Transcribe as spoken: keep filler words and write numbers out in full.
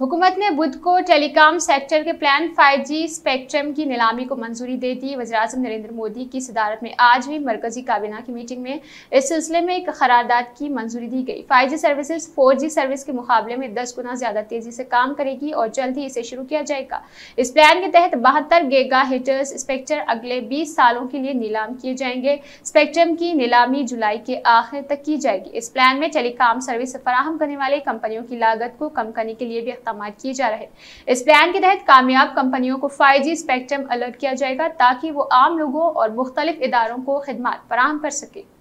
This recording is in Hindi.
हुकूमत ने बुध को टेलीकॉम सेक्टर के प्लान फाइव जी स्पेक्ट्रम की नीलामी को मंजूरी दे दी। वज़ीर-ए-आज़म नरेंद्र मोदी की सदारत में आज भी मरकजी काबीना की मीटिंग में इस सिलसिले में एक क़रारदाद की मंजूरी दी गई। Five G services four G service के मुकाबले में दस गुना ज़्यादा तेज़ी से काम करेगी और जल्द ही इसे शुरू किया जाएगा। इस प्लान के तहत बहत्तर गीगा हिटर्स स्पेक्ट्रम अगले बीस सालों के लिए नीलाम किए जाएंगे। स्पेक्ट्रम की नीलामी जुलाई के आखिर तक की जाएगी। इस प्लान में टेलीकॉम सर्विस फराहम करने वाले कंपनियों की लागत को कम करने के लिए भी किए जा रहे। इस प्लान के तहत कामयाब कंपनियों को फाइव जी स्पेक्ट्रम अलर्ट किया जाएगा ताकि वो आम लोगों और मुख्तलिफ इदारों को खिदमत फराहम कर सके।